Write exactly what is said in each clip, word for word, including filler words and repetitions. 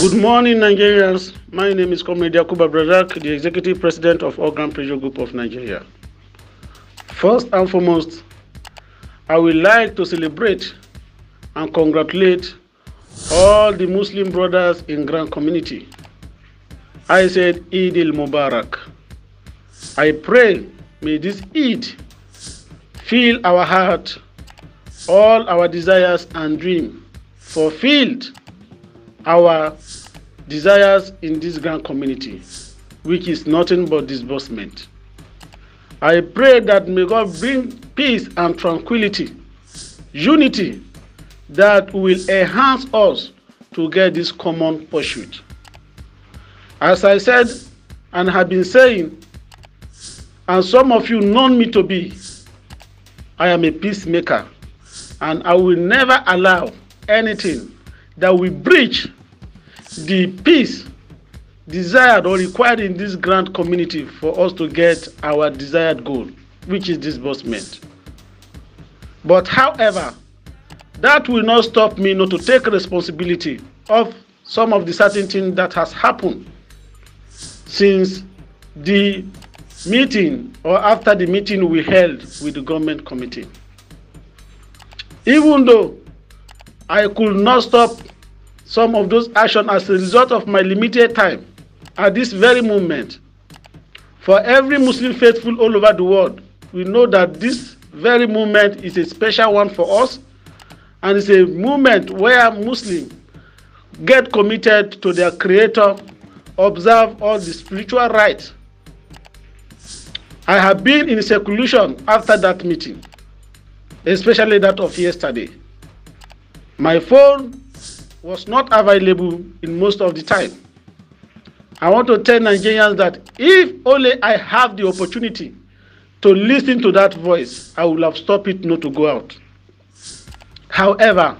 Good morning, Nigerians. My name is Comrade Yakubu Abrazak, the Executive President of Organ Prejo Group of Nigeria. First and foremost, I would like to celebrate and congratulate all the Muslim brothers in Grand Community. I said Eid El Mubarak. I pray may this Eid fill our heart, all our desires and dream fulfilled, our desires in this Grand Community, which is nothing but disbursement. I pray that may God bring peace and tranquility, unity that will enhance us to get this common pursuit. As I said and have been saying, and some of you know me to be, I am a peacemaker, and I will never allow anything that we breach the peace desired or required in this grand community for us to get our desired goal, which is disbursement. But however, that will not stop me not to take responsibility of some of the certain things that has happened since the meeting or after the meeting we held with the government committee. Even though I could not stop some of those actions as a result of my limited time at this very moment. For every Muslim faithful all over the world, we know that this very moment is a special one for us, and it's a moment where Muslims get committed to their Creator, observe all the spiritual rights. I have been in seclusion after that meeting, especially that of yesterday. My phone was not available in most of the time. I want to tell Nigerians that if only I have the opportunity to listen to that voice, I would have stopped it not to go out. However,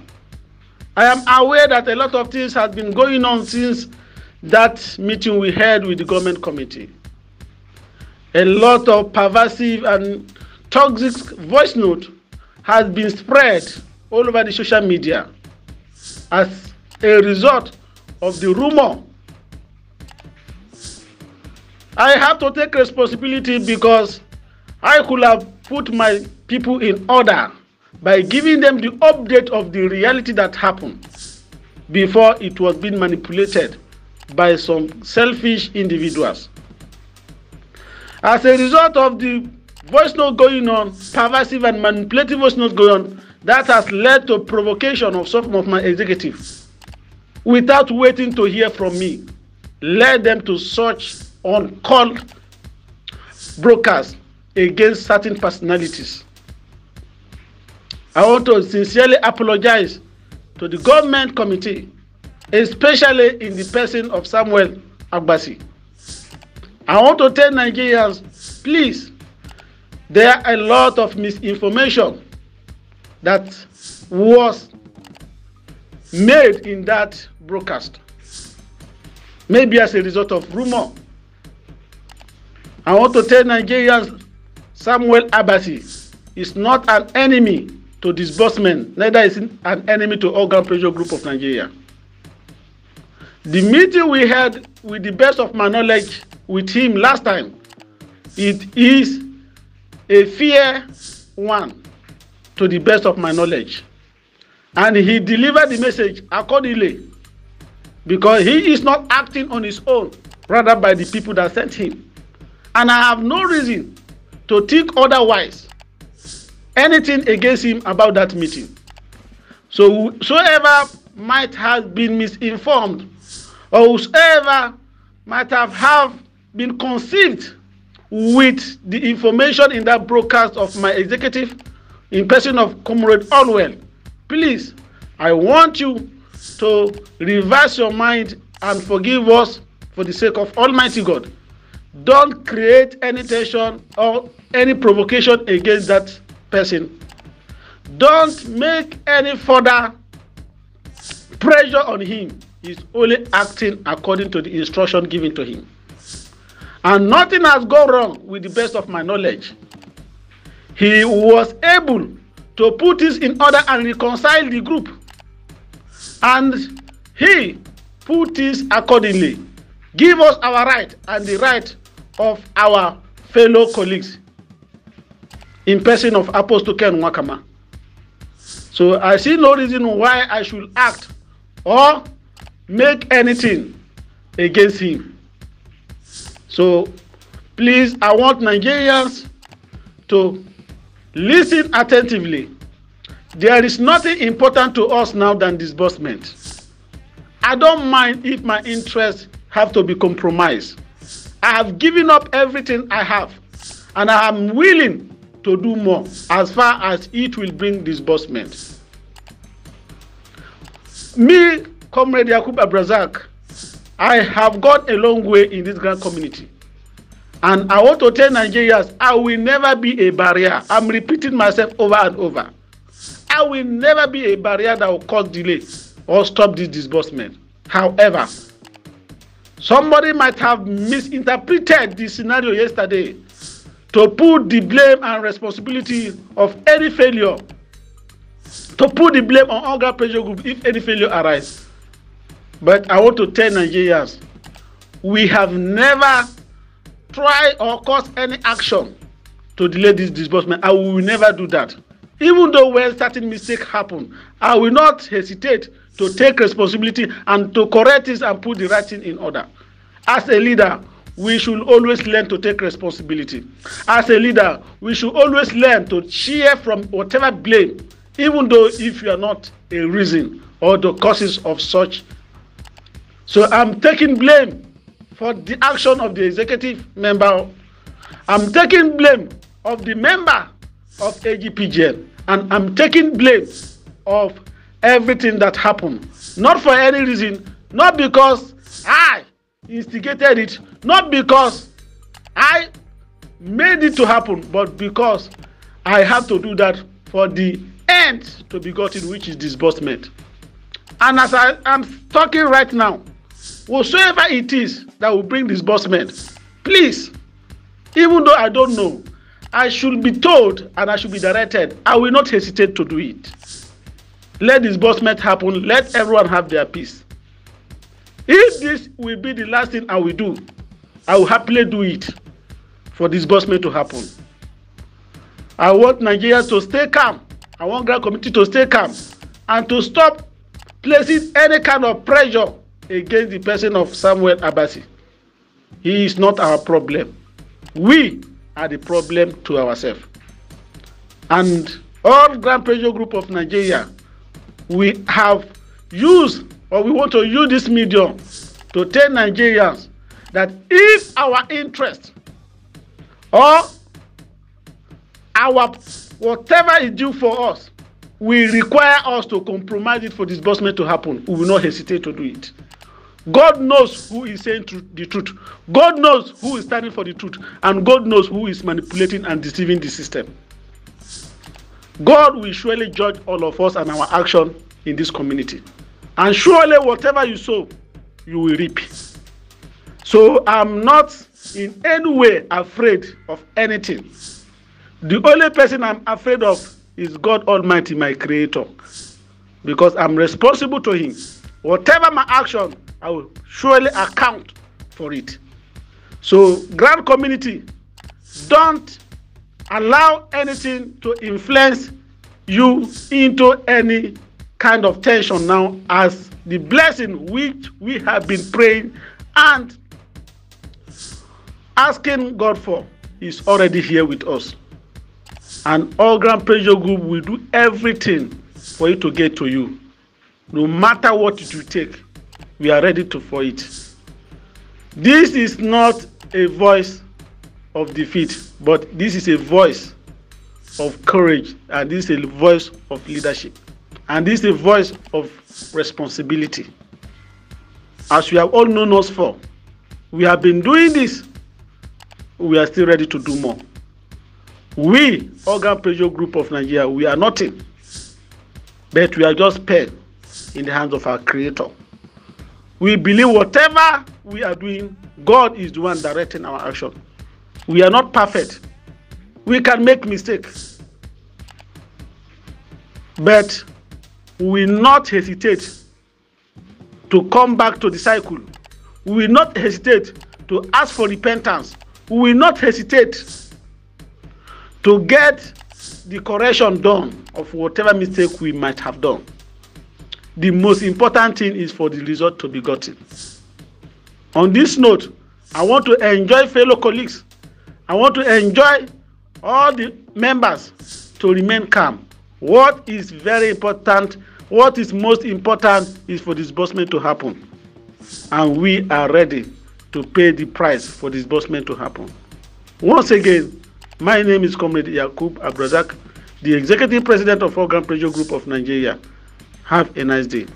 I am aware that a lot of things have been going on since that meeting we had with the government committee. A lot of pervasive and toxic voice note has been spread all over the social media as a result of the rumor. I have to take responsibility because I could have put my people in order by giving them the update of the reality that happened before it was being manipulated by some selfish individuals. As a result of the voice note going on, pervasive and manipulative voice note going on, that has led to provocation of some of my executives. Without waiting to hear from me, led them to search on call brokers against certain personalities. I want to sincerely apologize to the government committee, especially in the person of Samuel Abbasi. I want to tell Nigerians, please, there are a lot of misinformation that was made in that broadcast, maybe as a result of rumor. I want to tell Nigerians, Samuel Abbasi is not an enemy to disbursement, neither is he an enemy to Organ Prejo Group of Nigeria. The meeting we had, with the best of my knowledge, with him last time, it is a fair one, to the best of my knowledge. And he delivered the message accordingly, because he is not acting on his own, rather by the people that sent him. And I have no reason to think otherwise, anything against him about that meeting. So whosoever might have been misinformed, or whosoever might have, have been conceived with the information in that broadcast of my executive, in person of Comrade Allwell, please, I want you to reverse your mind and forgive us for the sake of Almighty God. Don't create any tension or any provocation against that person. Don't make any further pressure on him. He's only acting according to the instruction given to him. And nothing has gone wrong with the best of my knowledge. He was able to put this in order and reconcile the group. And he put this accordingly. Give us our right and the right of our fellow colleagues in person of Apostle Ken Nwakama. So I see no reason why I should act or make anything against him. So please, I want Nigerians to listen attentively. There is nothing important to us now than disbursement. I don't mind if my interests have to be compromised. I have given up everything I have, and I am willing to do more as far as it will bring disbursement. Me, Comrade Yakubu Abrazak, I have gone a long way in this grand community. And I want to tell Nigerians, I will never be a barrier. I'm repeating myself over and over. I will never be a barrier that will cause delay or stop this disbursement. However, somebody might have misinterpreted the scenario yesterday to put the blame and responsibility of any failure, to put the blame on Organ Prejo Group if any failure arises. But I want to tell Nigerians, we have never tried or caused any action to delay this disbursement. I will never do that. Even though when certain mistakes happen, I will not hesitate to take responsibility and to correct this and put the right thing in order. As a leader, we should always learn to take responsibility. As a leader, we should always learn to cheer from whatever blame, even though if you are not a reason or the causes of such. So I'm taking blame for the action of the executive member. I'm taking blame of the member of A G P G N, and I'm taking blame of everything that happened, not for any reason, not because I instigated it, not because I made it to happen, but because I have to do that for the end to be gotten, which is disbursement. And as I am talking right now, whatsoever it is that will bring disbursement, please, even though I don't know, I should be told and I should be directed. I will not hesitate to do it. Let disbursement happen. Let everyone have their peace. If this will be the last thing I will do, I will happily do it for disbursement to happen. I want Nigerians to stay calm. I want Grand Committee to stay calm and to stop placing any kind of pressure against the person of Samuel Abbasi. He is not our problem. We are the problem to ourselves. And all Grand Prejo Group of Nigeria, we have used, or we want to use this medium to tell Nigerians that if our interest or our whatever is due for us will require us to compromise it for disbursement to happen, we will not hesitate to do it. God knows who is saying tr- the truth. God knows who is standing for the truth. And God knows who is manipulating and deceiving the system. God will surely judge all of us and our action in this community. And surely whatever you sow, you will reap. So I'm not in any way afraid of anything. The only person I'm afraid of is God Almighty, my Creator. Because I'm responsible to Him. Whatever my action, I will surely account for it. So, grand community, don't allow anything to influence you into any kind of tension now, as the blessing which we have been praying and asking God for is already here with us. And Organ Prejo Group will do everything for it to get to you. No matter what it will take, we are ready to for it. This is not a voice of defeat, but this is a voice of courage, and this is a voice of leadership, and this is a voice of responsibility. As you have all known us for, we have been doing this. We are still ready to do more. We, Organ Prejo Group of Nigeria, we are nothing, but we are just paired in the hands of our Creator. We believe whatever we are doing, God is the one directing our action. We are not perfect. We can make mistakes. But we will not hesitate to come back to the cycle. We will not hesitate to ask for repentance. We will not hesitate to get the correction done of whatever mistake we might have done. The most important thing is for the result to be gotten. On this note, I want to enjoy fellow colleagues. I want to enjoy all the members to remain calm. What is very important, what is most important is for disbursement to happen. And we are ready to pay the price for disbursement to happen. Once again, my name is Comrade Yakubu Abrazak, the Executive President of Organ Prejo Group of Nigeria. Have a nice day.